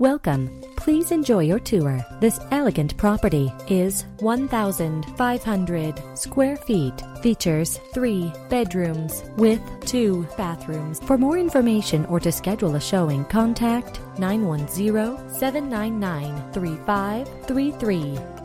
Welcome. Please enjoy your tour. This elegant property is 1,500 square feet. Features 3 bedrooms with 2 bathrooms. For more information or to schedule a showing, contact 910-799-3533.